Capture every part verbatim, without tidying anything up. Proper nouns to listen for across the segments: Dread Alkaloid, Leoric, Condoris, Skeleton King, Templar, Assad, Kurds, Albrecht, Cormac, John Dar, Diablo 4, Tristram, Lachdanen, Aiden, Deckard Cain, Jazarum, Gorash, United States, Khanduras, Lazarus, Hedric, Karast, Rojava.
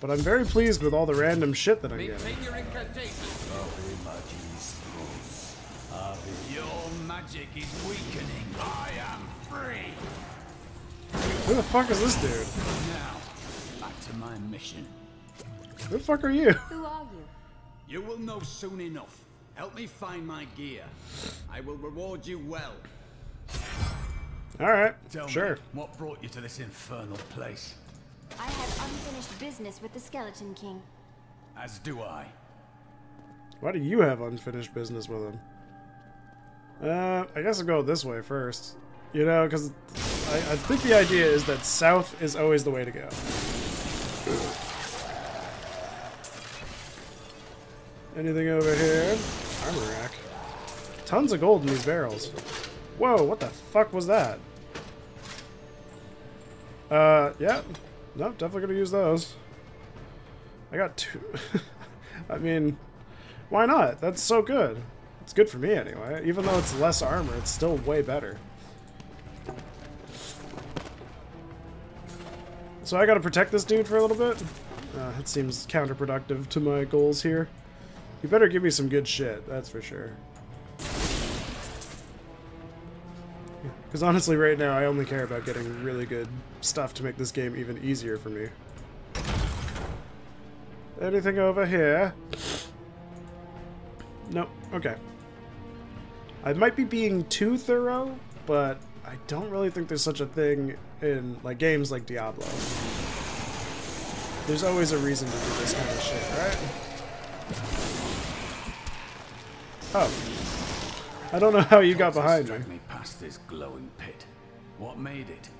But I'm very pleased with all the random shit that I get. Your magic is weakening. I am free. Who the fuck is this dude? Now, back to my mission. Who the fuck are you? Who are you? You will know soon enough. Help me find my gear. I will reward you well. All right. Tell sure. Me, what brought you to this infernal place? I have unfinished business with the Skeleton King. As do I. Why do you have unfinished business with him? Uh, I guess I'll go this way first. You know, because I, I think the idea is that south is always the way to go. Anything over here? Armor rack. Tons of gold in these barrels. Whoa, what the fuck was that? Uh, yeah. Nope, definitely gonna use those. I got two. I mean, why not? That's so good. It's good for me anyway. Even though it's less armor, it's still way better. So I gotta protect this dude for a little bit? Uh, it seems counterproductive to my goals here. You better give me some good shit, that's for sure. Because honestly, right now, I only care about getting really good stuff to make this game even easier for me. Anything over here? Nope. Okay. I might be being too thorough, but I don't really think there's such a thing in like games like Diablo. There's always a reason to do this kind of shit, right? Oh. I don't know how you got behind me. Past this glowing pit. What made it?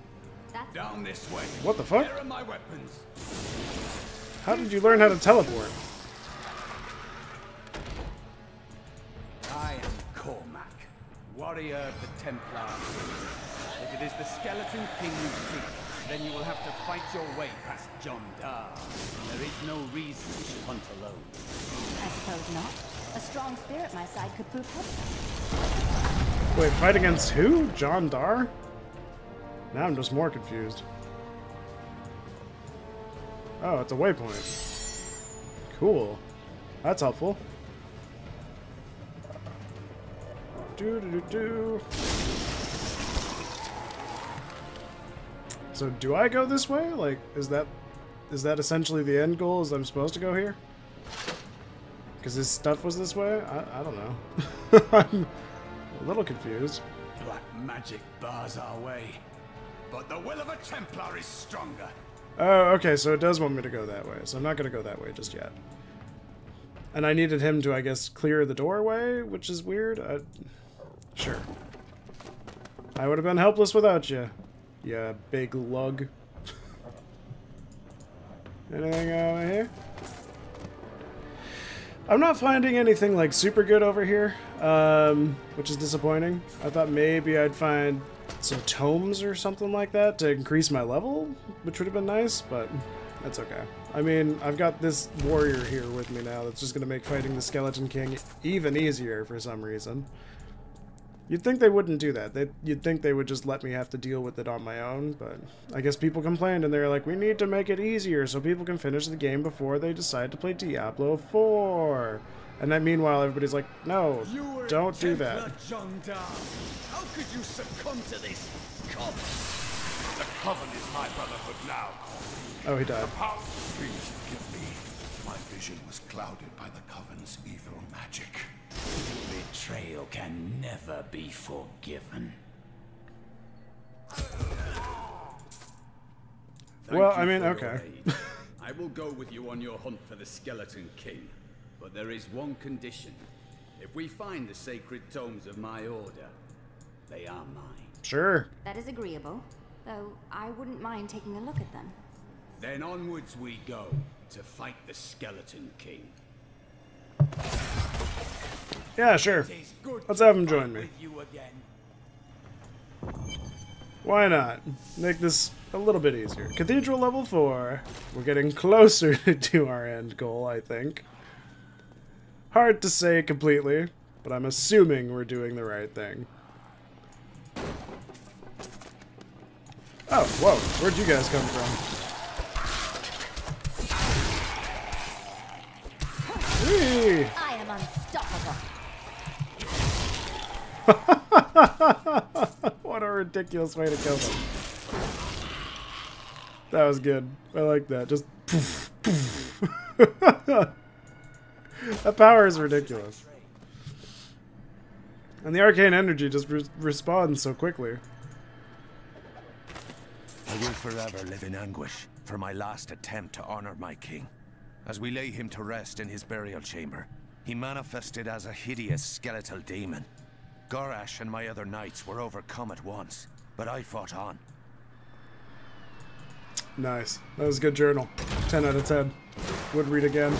That's down this way. What the fuck? Where are my weapons? How did you learn how to teleport? I am Cormac, warrior of the Templar. If it is the Skeleton King you seek, then you will have to fight your way past John Dar. There is no reason you should hunt alone. I suppose not. A strong spear at my side could prove helpful. Wait, fight against who? John Dar? Now I'm just more confused. Oh, it's a waypoint. Cool. That's helpful. Do do do do. So do I go this way? Like, is that is that essentially the end goal? Is I'm supposed to go here? Because his stuff was this way? I, I don't know. I'm a little confused. Black magic bars our way, but the will of a Templar is stronger. Oh, okay, so it does want me to go that way, so I'm not gonna go that way just yet. And I needed him to, I guess, clear the doorway, which is weird. I... Sure. I would have been helpless without you, you big lug. Anything over here? I'm not finding anything like super good over here, um, which is disappointing. I thought maybe I'd find some tomes or something like that to increase my level, which would have been nice, but that's okay. I mean, I've got this warrior here with me now that's just going to make fighting the Skeleton King even easier for some reason. You'd think they wouldn't do that. They'd, you'd think they would just let me have to deal with it on my own, but I guess people complained and they were like, we need to make it easier so people can finish the game before they decide to play Diablo four. And then meanwhile, everybody's like, no, don't do that. How could you succumb to this? The coven is my brotherhood now. Oh, he died. Please forgive me. My vision was clouded by the coven's evil magic. Betrayal can never be forgiven. Well, I mean, okay. I will go with you on your hunt for the Skeleton King, but there is one condition. If we find the sacred tomes of my order, they are mine. Sure. That is agreeable, though I wouldn't mind taking a look at them. Then onwards we go to fight the Skeleton King. Yeah, sure. Let's have him join me. Why not? Make this a little bit easier. Cathedral level four. We're getting closer to our end goal, I think. Hard to say completely, but I'm assuming we're doing the right thing. Oh, whoa. Where'd you guys come from? What a ridiculous way to kill them. That was good. I like that. Just poof, poof. That power is ridiculous. And the arcane energy just re responds so quickly. I will forever live in anguish for my last attempt to honor my king. As we lay him to rest in his burial chamber, he manifested as a hideous skeletal demon. Gorash and my other knights were overcome at once, but I fought on. Nice. That was a good journal. ten out of ten. Would read again.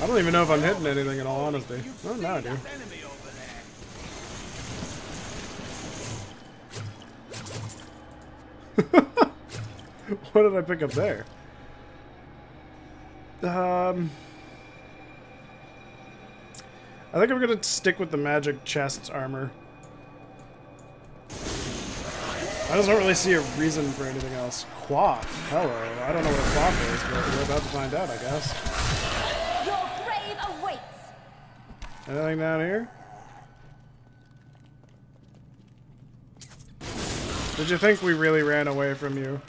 I don't even know if I'm hitting anything in all honesty. Oh, no, I do. What did I pick up there? Um, I think I'm gonna stick with the magic chest armor. I just don't really see a reason for anything else. Quaff. Hello. I don't know what a quaff is, but we're about to find out, I guess. Your grave awaits. Anything down here? Did you think we really ran away from you?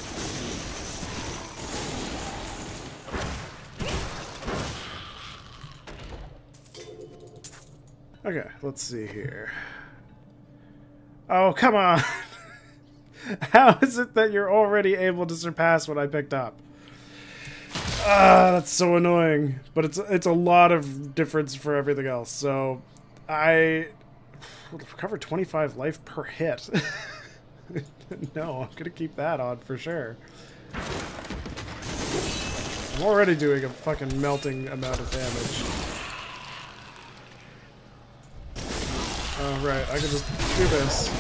Okay, let's see here. Oh, come on! How is it that you're already able to surpass what I picked up? Ah, that's so annoying. But it's it's a lot of difference for everything else. So, I recover twenty-five life per hit. No, I'm gonna keep that on for sure. I'm already doing a fucking melting amount of damage. Oh, right, I can just do this.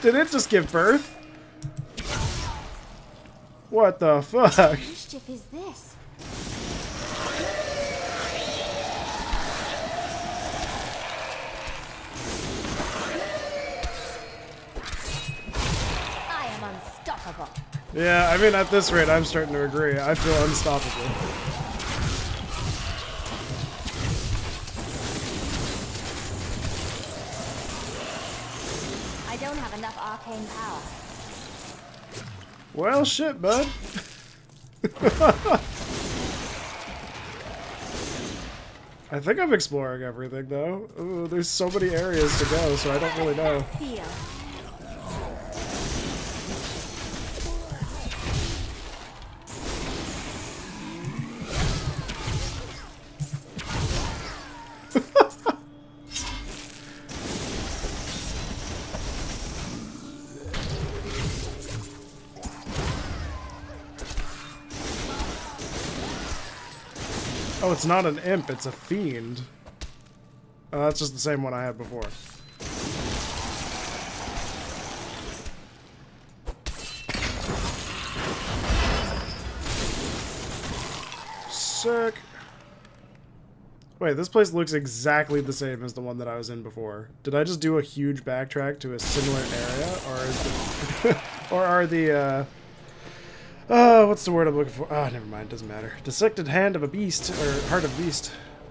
Did it just give birth? What the fuck? What mischief is this? I am unstoppable. Yeah, I mean, at this rate, I'm starting to agree. I feel unstoppable. Power. Well, shit, bud. I think I'm exploring everything, though. Ooh, there's so many areas to go, so I don't really know. Oh, it's not an imp, it's a fiend. Oh, that's just the same one I had before. Sick. Wait, this place looks exactly the same as the one that I was in before. Did I just do a huge backtrack to a similar area? Or is the or are the, uh... Oh, what's the word I'm looking for? Ah, oh, never mind. Doesn't matter. Dissected hand of a beast, or heart of beast.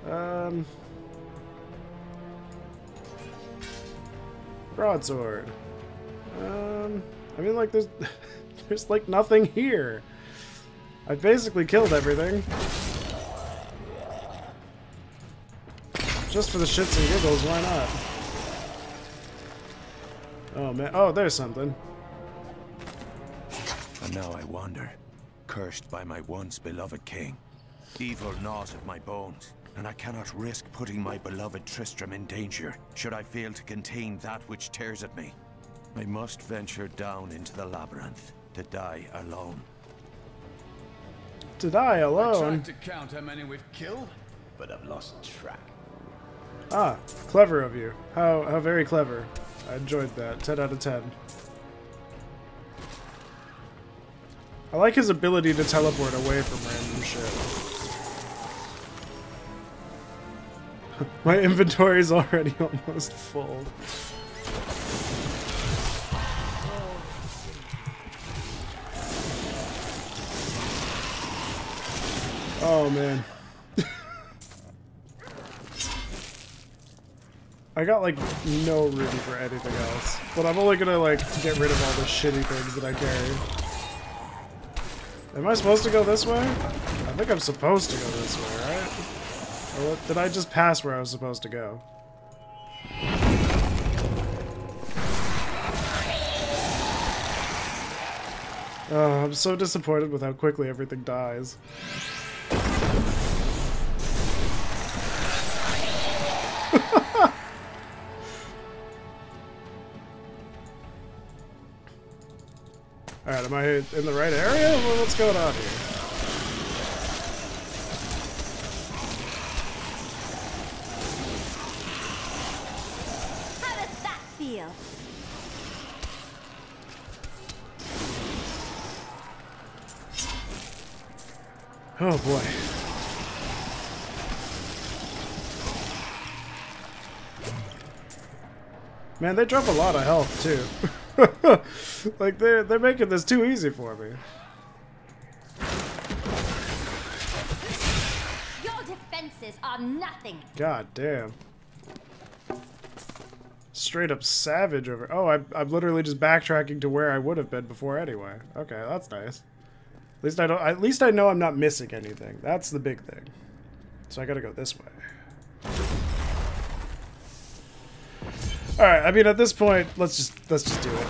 Um, broadsword. Um, I mean, like there's, there's like nothing here. I basically killed everything. Just for the shits and giggles, why not? Oh man! Oh, there's something. And now I wander, cursed by my once beloved king. Evil gnaws at my bones, and I cannot risk putting my beloved Tristram in danger should I fail to contain that which tears at me. I must venture down into the labyrinth to die alone. To die alone? I tried to count how many we've killed, but I've lost track. Ah, clever of you. How, how very clever. I enjoyed that. ten out of ten. I like his ability to teleport away from random shit. My inventory is already almost full. Oh, man. I got, like, no room for anything else. But I'm only gonna, like, get rid of all the shitty things that I carry. Am I supposed to go this way? I think I'm supposed to go this way, right? Or what, did I just pass where I was supposed to go? Oh, I'm so disappointed with how quickly everything dies. Alright, am I in the right area? Well, what's going on here? How does that feel? Oh boy. Man, they drop a lot of health too. Like, they're, they're making this too easy for me. Your defenses are nothing. God damn. Straight up savage over... Oh, I, I'm literally just backtracking to where I would have been before anyway. Okay, that's nice. At least I don't... At least I know I'm not missing anything. That's the big thing. So I gotta go this way. Alright, I mean, at this point, let's just, let's just do it.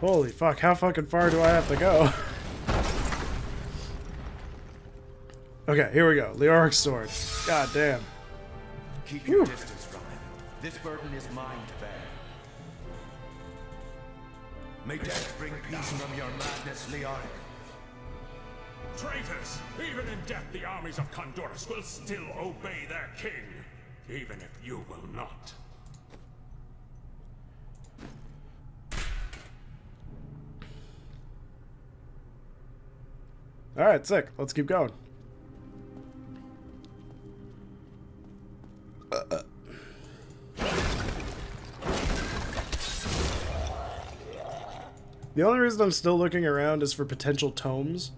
Holy fuck, how fucking far do I have to go? Okay, here we go. Leoric's sword. God damn. Keep your distance. This burden is mine to bear. May death bring peace from your madness, Leoric. Traitors! Even in death, the armies of Condoris will still obey their king, even if you will not. All right, sick. Let's keep going. Uh-uh. The only reason I'm still looking around is for potential tomes.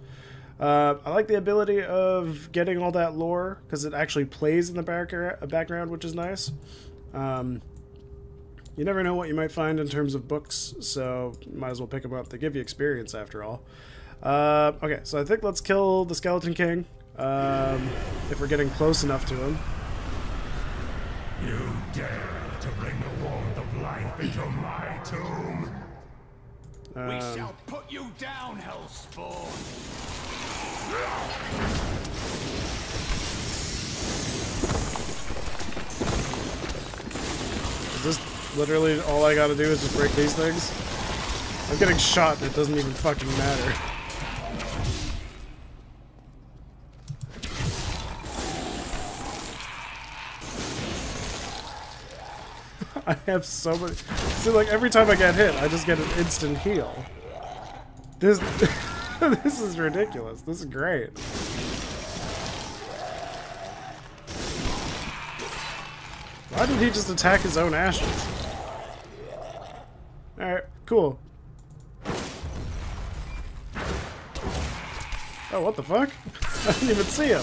Uh, I like the ability of getting all that lore, because it actually plays in the back background, which is nice. Um, you never know what you might find in terms of books, so might as well pick them up. They give you experience, after all. Uh, okay, so I think let's kill the Skeleton King, um, if we're getting close enough to him. You dare to bring the warmth of life into my tomb? Um, we shall put you down, Hellspawn. Is this literally all I gotta do is just break these things? I'm getting shot and it doesn't even fucking matter. I have so many. See, like, every time I get hit, I just get an instant heal. This, this is ridiculous. This is great. Why did he just attack his own ashes? Alright, cool. Oh, what the fuck? I didn't even see him.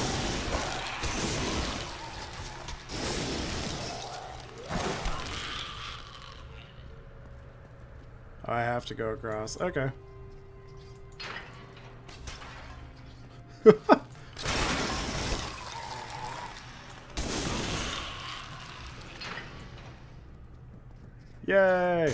I have to go across. Okay. Yay!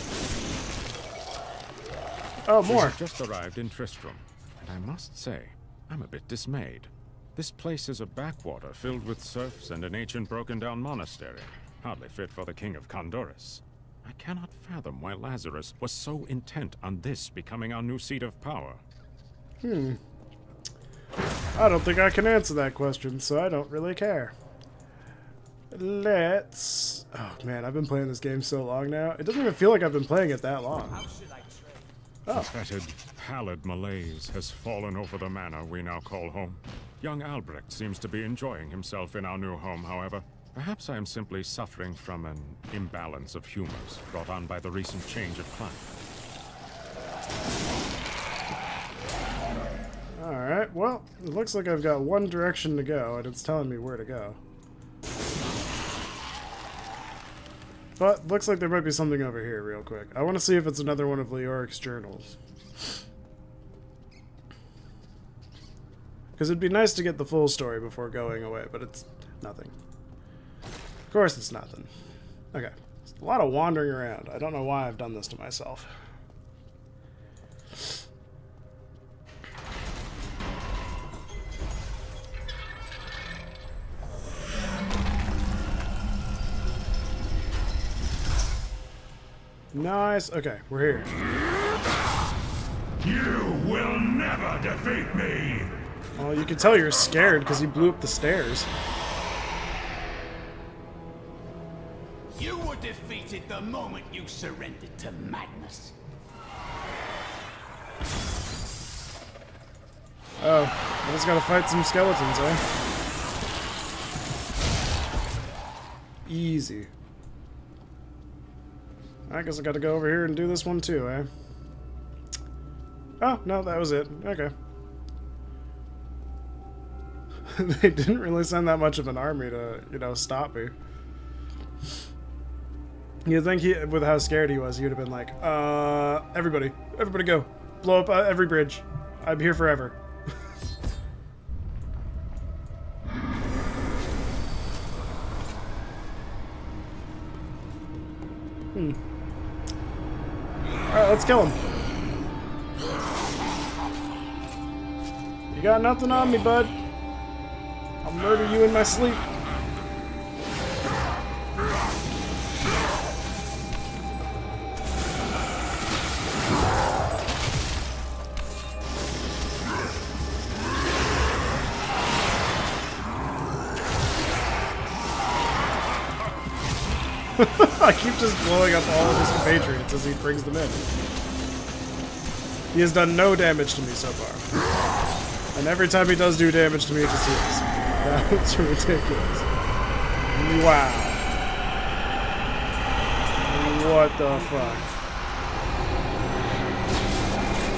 Oh, more. We have just arrived in Tristram, and I must say, I'm a bit dismayed. This place is a backwater filled with serfs and an ancient broken-down monastery, hardly fit for the king of Khanduras. I cannot fathom why Lazarus was so intent on this becoming our new seat of power. Hmm. I don't think I can answer that question, so I don't really care. Let's... Oh, man, I've been playing this game so long now. It doesn't even feel like I've been playing it that long. Oh. The fetid, pallid malaise has fallen over the manor we now call home. Young Albrecht seems to be enjoying himself in our new home, however. Perhaps I am simply suffering from an imbalance of humors brought on by the recent change of climate. Alright, well, it looks like I've got one direction to go, and it's telling me where to go. But looks like there might be something over here real quick. I want to see if it's another one of Leoric's journals. Because it'd be nice to get the full story before going away, but it's nothing. Of course it's nothing. Okay. It's a lot of wandering around. I don't know why I've done this to myself. Nice. Okay, we're here. You will never defeat me! Well, you can tell you're scared because he blew up the stairs. You were defeated the moment you surrendered to madness. Oh, I just gotta fight some skeletons, eh? Easy. I guess I gotta go over here and do this one too, eh? Oh, no, that was it. Okay. They didn't really send that much of an army to, you know, stop me. You'd think he, with how scared he was, he would have been like, uh, everybody, everybody go. Blow up uh, every bridge. I'm here forever. hmm. Alright, let's kill him. You got nothing on me, bud. I'll murder you in my sleep. I keep just blowing up all of his compatriots as he brings them in. He has done no damage to me so far. And every time he does do damage to me, it just heals. That's ridiculous. Wow. What the fuck?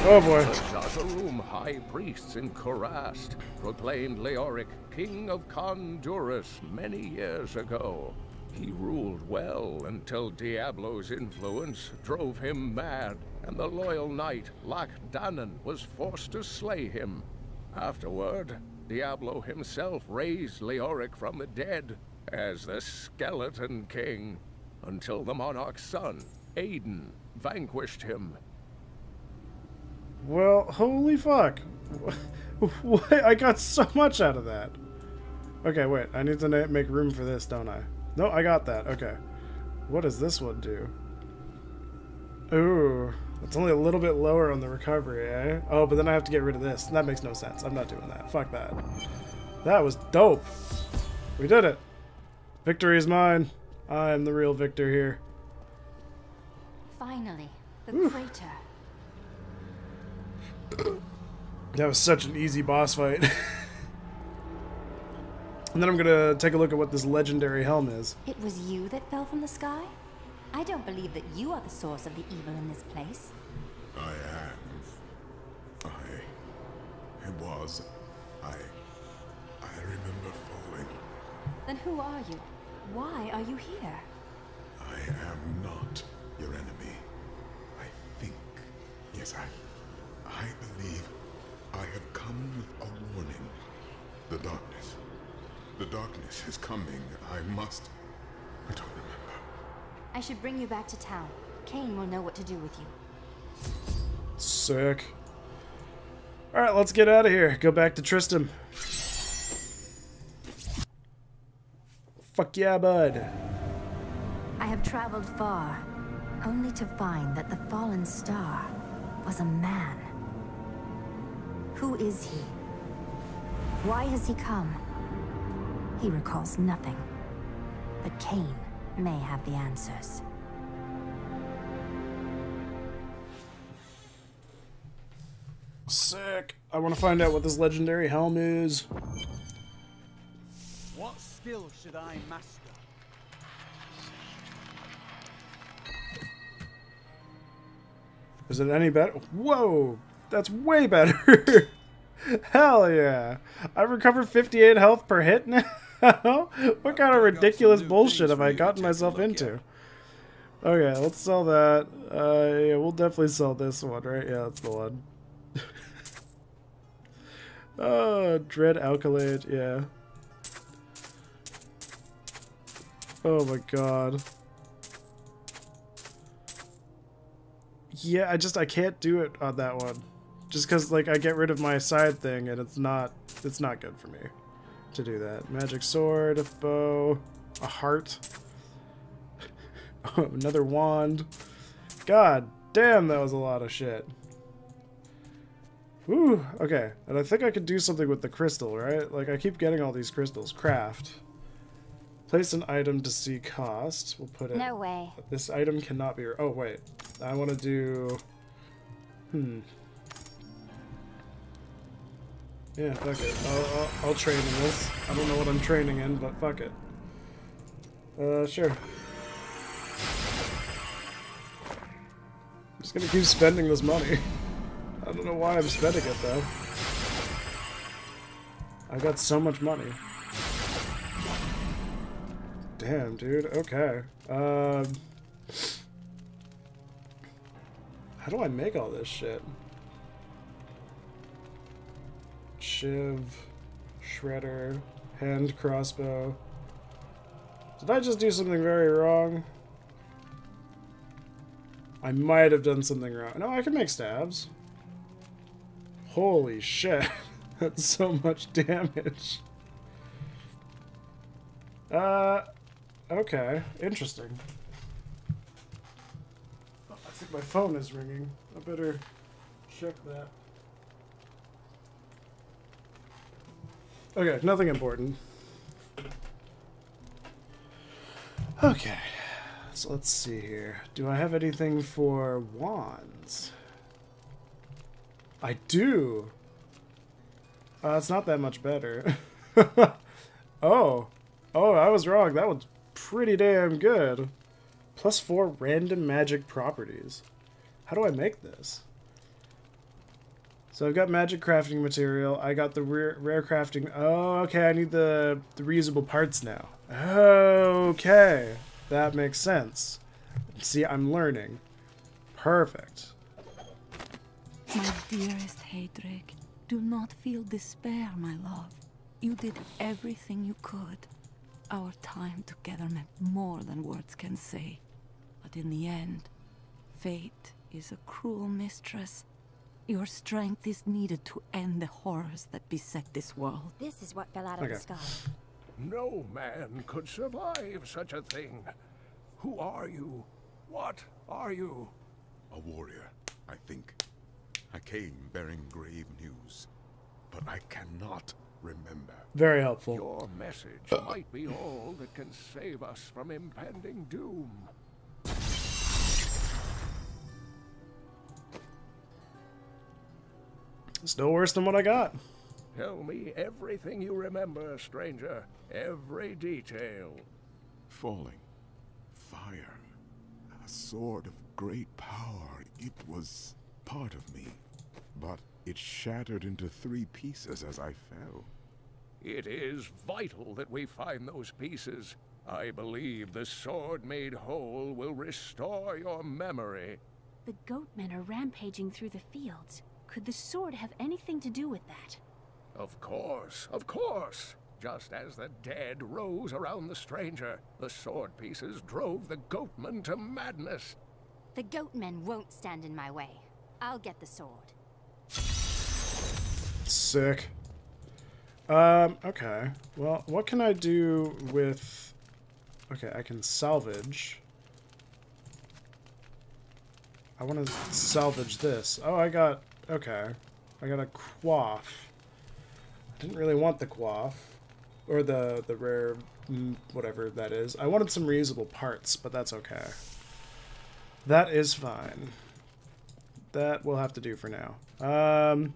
Oh boy. The Jazarum high priests in Karast proclaimed Leoric king of Condoris many years ago. He ruled well until Diablo's influence drove him mad, and the loyal knight Lachdanen was forced to slay him. Afterward, Diablo himself raised Leoric from the dead as the Skeleton King, until the monarch's son, Aiden, vanquished him. Well, holy fuck. What? I got so much out of that. Okay, wait. I need to make room for this, don't I? No, I got that. Okay. What does this one do? Ooh. It's only a little bit lower on the recovery, eh? Oh, but then I have to get rid of this. That makes no sense. I'm not doing that. Fuck that. That was dope. We did it. Victory is mine. I am the real victor here. Finally, the Ooh. Crater. That was such an easy boss fight. And then I'm gonna take a look at what this legendary helm is. It was you that fell from the sky? I don't believe that you are the source of the evil in this place. I am. I... It was. I... I remember falling. Then who are you? Why are you here? I am not your enemy. I think... Yes, I... I believe I have come with a warning. The darkness. The darkness is coming. I must... I don't remember. I should bring you back to town. Cain will know what to do with you. Sick. Alright, let's get out of here. Go back to Tristram. Fuck yeah, bud. I have traveled far, only to find that the fallen star was a man. Who is he? Why has he come? He recalls nothing. But Cain may have the answers. Sick. Leoric. I want to find out what this legendary helm is. What skill should I master? Is it any better? Whoa! That's way better! Hell yeah! I've recovered fifty-eight health per hit now? What kind of ridiculous bullshit have I gotten myself into? Okay, let's sell that. Uh, yeah, we'll definitely sell this one, right? Yeah, that's the one. Oh, Dread Alkaloid, yeah. Oh my god. Yeah, I just, I can't do it on that one. Just because, like, I get rid of my side thing and it's not, it's not good for me to do that. Magic sword, a bow, a heart. Another wand. God damn, that was a lot of shit. Whew, okay. And I think I could do something with the crystal, right? Like, I keep getting all these crystals. Craft. Place an item to see cost. We'll put it... No way. This item cannot be... Oh, wait. I want to do... Hmm. Yeah, fuck it. I'll, I'll, I'll train in this. I don't know what I'm training in, but fuck it. Uh, sure. I'm just gonna keep spending this money. I don't know why I'm spending it, though. I got so much money. Damn, dude. Okay. Um, how do I make all this shit? Shiv, shredder, hand crossbow. Did I just do something very wrong? I might have done something wrong. No, I can make stabs. Holy shit. That's so much damage. Uh... Okay, interesting. Oh, I think my phone is ringing. I better check that. Okay, nothing important. Okay, so let's see here. Do I have anything for wands? I do! Uh, it's not that much better. Oh! Oh, I was wrong. That one's pretty damn good. Plus four random magic properties. How do I make this? So I've got magic crafting material. I got the rare, rare crafting. Oh, okay. I need the, the reusable parts now. Okay. That makes sense. See, I'm learning. Perfect. My dearest Hedric, do not feel despair, my love. You did everything you could. Our time together meant more than words can say. But in the end, fate is a cruel mistress. Your strength is needed to end the horrors that beset this world. This is what fell out of okay. the sky. No man could survive such a thing. Who are you? What are you? A warrior, I think. I came bearing grave news, but I cannot remember. Very helpful. Your message might be all that can save us from impending doom. It's no worse than what I got. Tell me everything you remember, stranger. Every detail. Falling. Fire. A sword of great power. It was part of me, but it shattered into three pieces as I fell. It is vital that we find those pieces. I believe the sword made whole will restore your memory. The goatmen are rampaging through the fields. Could the sword have anything to do with that? Of course, of course. Just as the dead rose around the stranger, the sword pieces drove the goatmen to madness. The goatmen won't stand in my way. I'll get the sword. Sick. Um, okay. Well, what can I do with... Okay, I can salvage. I want to salvage this. Oh, I got... Okay. I got a coif. I didn't really want the coif. Or the, the rare... whatever that is. I wanted some reusable parts, but that's okay. That is fine. That we'll have to do for now. Um...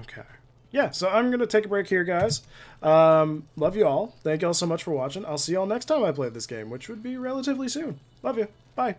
Okay. Yeah, so I'm going to take a break here, guys. Um, love you all. Thank you all so much for watching. I'll see you all next time I play this game, which would be relatively soon. Love you. Bye.